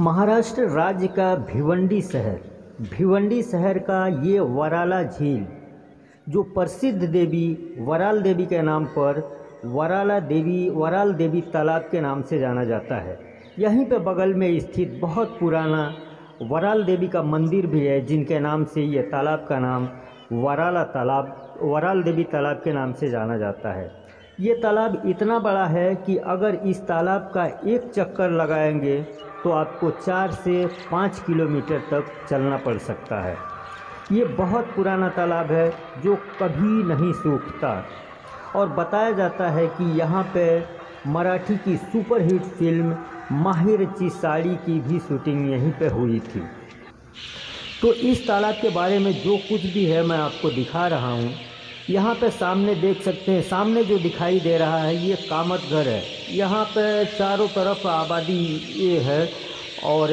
महाराष्ट्र राज्य का भिवंडी शहर का ये वराला झील जो प्रसिद्ध देवी वराल देवी के नाम पर वराल देवी तालाब के नाम से जाना जाता है। यहीं पर बगल में स्थित बहुत पुराना वराल देवी का मंदिर भी है, जिनके नाम से ये तालाब का नाम वराल देवी तालाब के नाम से जाना जाता है। ये तालाब इतना बड़ा है कि अगर इस तालाब का एक चक्कर लगाएंगे तो आपको 4 से 5 किलोमीटर तक चलना पड़ सकता है। ये बहुत पुराना तालाब है जो कभी नहीं सूखता, और बताया जाता है कि यहाँ पे मराठी की सुपरहिट फिल्म माहिरची साड़ी की भी शूटिंग यहीं पे हुई थी। तो इस तालाब के बारे में जो कुछ भी है मैं आपको दिखा रहा हूँ। यहाँ पे सामने देख सकते हैं, सामने जो दिखाई दे रहा है ये कामतगढ़ है। यहाँ पे चारों तरफ आबादी ये है, और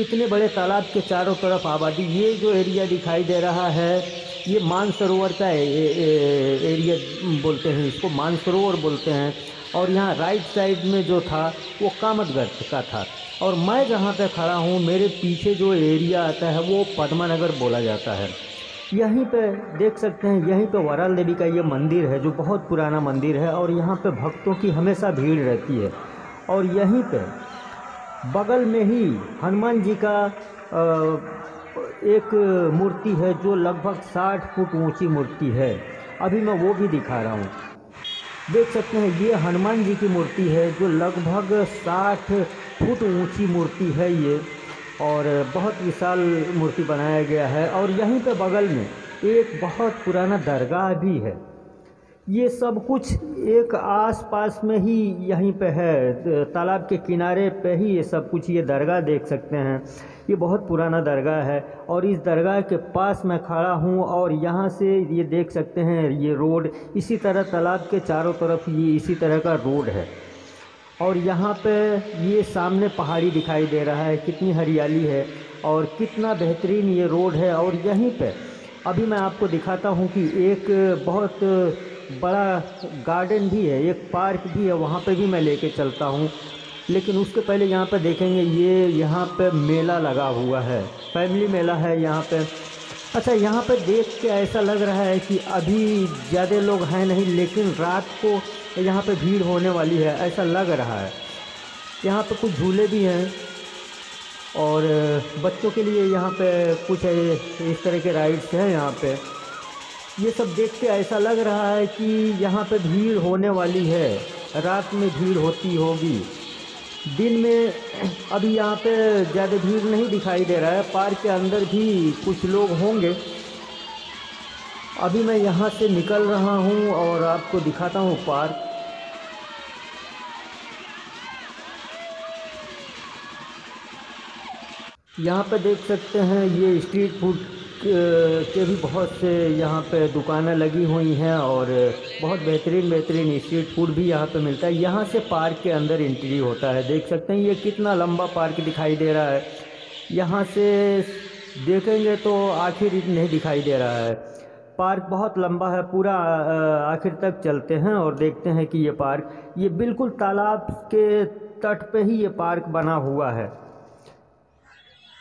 इतने बड़े तालाब के चारों तरफ आबादी। ये जो एरिया दिखाई दे रहा है ये मानसरोवर का एरिया बोलते हैं, इसको मानसरोवर बोलते हैं। और यहाँ राइट साइड में जो था वो कामतगढ़ का था, और मैं जहाँ पे खड़ा हूँ मेरे पीछे जो एरिया आता है वो पद्मनगर बोला जाता है। यहीं पे देख सकते हैं, यहीं पे वराल देवी का ये मंदिर है जो बहुत पुराना मंदिर है, और यहाँ पे भक्तों की हमेशा भीड़ रहती है। और यहीं पे बगल में ही हनुमान जी का एक मूर्ति है जो लगभग 60 फुट ऊंची मूर्ति है। अभी मैं वो भी दिखा रहा हूँ। देख सकते हैं ये हनुमान जी की मूर्ति है जो लगभग 60 फुट ऊंची मूर्ति है ये, और बहुत विशाल मूर्ति बनाया गया है। और यहीं पे बगल में एक बहुत पुराना दरगाह भी है। ये सब कुछ एक आसपास में ही यहीं पे है, तालाब के किनारे पे ही ये सब कुछ। ये दरगाह देख सकते हैं, ये बहुत पुराना दरगाह है, और इस दरगाह के पास मैं खड़ा हूँ। और यहाँ से ये देख सकते हैं ये रोड, इसी तरह तालाब के चारों तरफ ये इसी तरह का रोड है। और यहाँ पे ये सामने पहाड़ी दिखाई दे रहा है, कितनी हरियाली है और कितना बेहतरीन ये रोड है। और यहीं पे अभी मैं आपको दिखाता हूँ कि एक बहुत बड़ा गार्डन भी है, एक पार्क भी है, वहाँ पे भी मैं लेके चलता हूँ। लेकिन उसके पहले यहाँ पे देखेंगे ये यहाँ पे मेला लगा हुआ है, फैमिली मेला है यहाँ पे। अच्छा, यहाँ पे देख के ऐसा लग रहा है कि अभी ज़्यादा लोग हैं नहीं, लेकिन रात को यहाँ पे भीड़ होने वाली है ऐसा लग रहा है। यहाँ पे कुछ झूले भी हैं, और बच्चों के लिए यहाँ पे कुछ इस तरह के राइड्स हैं। यहाँ पे ये सब देख के ऐसा लग रहा है कि यहाँ पे भीड़ होने वाली है, रात में भीड़ होती होगी। दिन में अभी यहाँ पे ज़्यादा भीड़ नहीं दिखाई दे रहा है, पार्क के अंदर भी कुछ लोग होंगे। अभी मैं यहाँ से निकल रहा हूँ और आपको दिखाता हूँ पार्क। यहाँ पे देख सकते हैं ये स्ट्रीट फूड के भी बहुत से यहाँ पे दुकानें लगी हुई हैं, और बहुत बेहतरीन स्ट्रीट फूड भी यहाँ पे मिलता है। यहाँ से पार्क के अंदर एंट्री होता है। देख सकते हैं ये कितना लंबा पार्क दिखाई दे रहा है, यहाँ से देखेंगे तो आखिर नहीं दिखाई दे रहा है। पार्क बहुत लंबा है, पूरा आखिर तक चलते हैं और देखते हैं कि ये पार्क, ये बिल्कुल तालाब के तट पे ही ये पार्क बना हुआ है।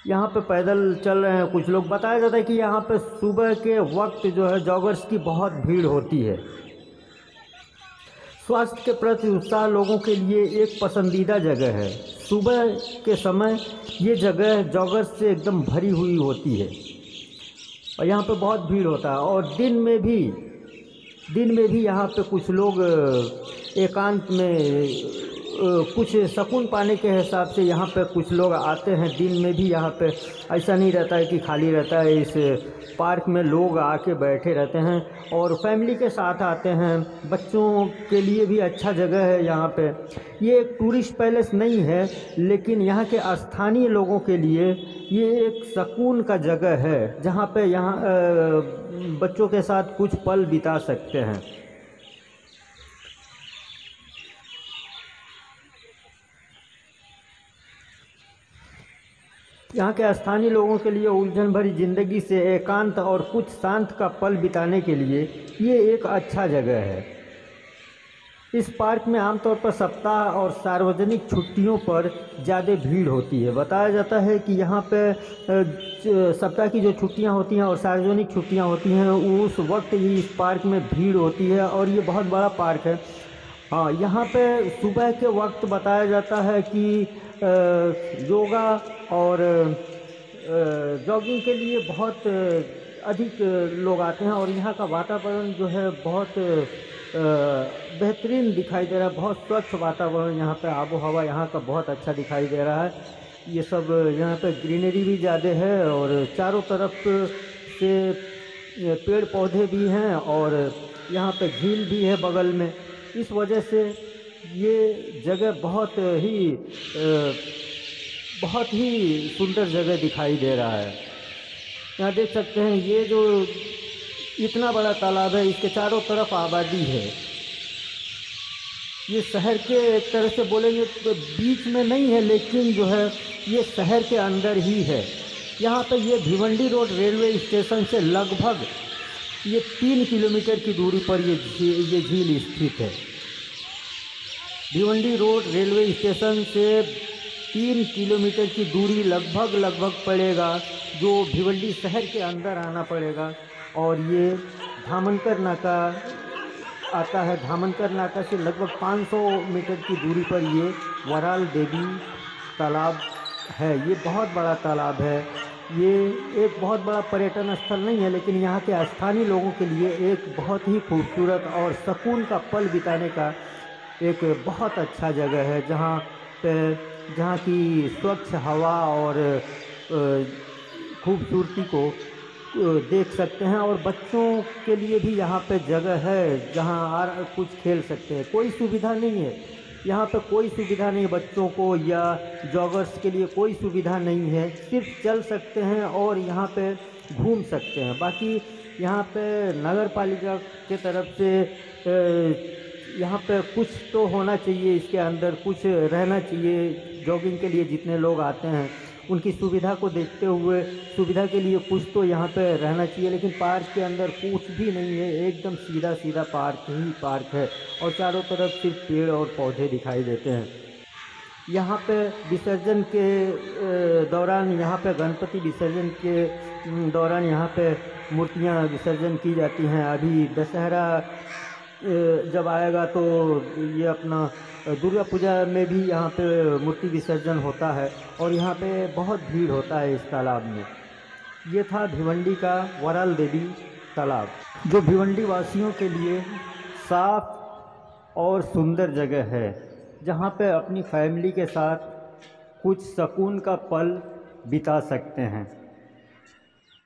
यहाँ पे पैदल चल रहे हैं कुछ लोग। बताया जाता है कि यहाँ पे सुबह के वक्त जो है जॉगर्स की बहुत भीड़ होती है। स्वास्थ्य के प्रति उत्साह लोगों के लिए एक पसंदीदा जगह है। सुबह के समय ये जगह जॉगर्स से एकदम भरी हुई होती है, और यहाँ पे बहुत भीड़ होता है। और दिन में भी यहाँ पे कुछ लोग एकांत में कुछ सुकून पाने के हिसाब से यहाँ पे कुछ लोग आते हैं। दिन में भी यहाँ पे ऐसा नहीं रहता है कि खाली रहता है, इस पार्क में लोग आके बैठे रहते हैं और फैमिली के साथ आते हैं। बच्चों के लिए भी अच्छा जगह है यहाँ पे। ये एक टूरिस्ट पैलेस नहीं है, लेकिन यहाँ के स्थानीय लोगों के लिए ये एक सुकून का जगह है, जहाँ पे यहाँ बच्चों के साथ कुछ पल बिता सकते हैं। यहाँ के स्थानीय लोगों के लिए उलझन भरी ज़िंदगी से एकांत और कुछ शांत का पल बिताने के लिए ये एक अच्छा जगह है। इस पार्क में आमतौर पर सप्ताह और सार्वजनिक छुट्टियों पर ज़्यादा भीड़ होती है। बताया जाता है कि यहाँ पे सप्ताह की जो छुट्टियाँ होती हैं और सार्वजनिक छुट्टियाँ होती हैं उस वक्त ही इस पार्क में भीड़ होती है और ये बहुत बड़ा पार्क है। हाँ, यहाँ पे सुबह के वक्त बताया जाता है कि योगा और जॉगिंग के लिए बहुत अधिक लोग आते हैं और यहाँ का वातावरण जो है बहुत बेहतरीन दिखाई दे रहा है। बहुत स्वच्छ वातावरण यहाँ पे, आबो हवा यहाँ का बहुत अच्छा दिखाई दे रहा है। ये सब यहाँ पे ग्रीनरी भी ज़्यादा है और चारों तरफ से पेड़ पौधे भी हैं और यहाँ पे झील भी है बगल में। इस वजह से ये जगह बहुत ही सुंदर जगह दिखाई दे रहा है। यहाँ देख सकते हैं ये जो इतना बड़ा तालाब है इसके चारों तरफ आबादी है। ये शहर के एक तरह से बोलेंगे तो बीच में नहीं है लेकिन जो है ये शहर के अंदर ही है। यहाँ पर ये भिवंडी रोड रेलवे स्टेशन से लगभग ये 3 किलोमीटर की दूरी पर ये झील स्थित है। भिवंडी रोड रेलवे स्टेशन से 3 किलोमीटर की दूरी लगभग पड़ेगा जो भिवंडी शहर के अंदर आना पड़ेगा। और ये धामंकर नाका आता है। धामंकर नाका से लगभग 500 मीटर की दूरी पर ये वराल देवी तालाब है। ये बहुत बड़ा तालाब है। ये एक बहुत बड़ा पर्यटन स्थल नहीं है लेकिन यहाँ के स्थानीय लोगों के लिए एक बहुत ही खूबसूरत और सुकून का पल बिताने का एक बहुत अच्छा जगह है जहाँ की स्वच्छ हवा और खूबसूरती को देख सकते हैं। और बच्चों के लिए भी यहाँ पे जगह है जहाँ कुछ खेल सकते हैं। कोई सुविधा नहीं है यहाँ पे, कोई सुविधा नहीं बच्चों को या जॉगर्स के लिए कोई सुविधा नहीं है। सिर्फ चल सकते हैं और यहाँ पे घूम सकते हैं। बाकी यहाँ पे नगर पालिका के तरफ से यहाँ पे कुछ तो होना चाहिए, इसके अंदर कुछ रहना चाहिए। जॉगिंग के लिए जितने लोग आते हैं उनकी सुविधा को देखते हुए सुविधा के लिए कुछ तो यहाँ पे रहना चाहिए लेकिन पार्क के अंदर कुछ भी नहीं है। एकदम सीधा पार्क ही पार्क है और चारों तरफ सिर्फ पेड़ और पौधे दिखाई देते हैं। यहाँ पे विसर्जन के दौरान गणपति विसर्जन के दौरान यहाँ पे मूर्तियाँ विसर्जन की जाती हैं। अभी दशहरा जब आएगा तो ये अपना दुर्गा पूजा में भी यहाँ पे मूर्ति विसर्जन होता है और यहाँ पे बहुत भीड़ होता है इस तालाब में। ये था भिवंडी का वराल देवी तालाब जो भिवंडी वासियों के लिए साफ और सुंदर जगह है जहाँ पे अपनी फैमिली के साथ कुछ सुकून का पल बिता सकते हैं।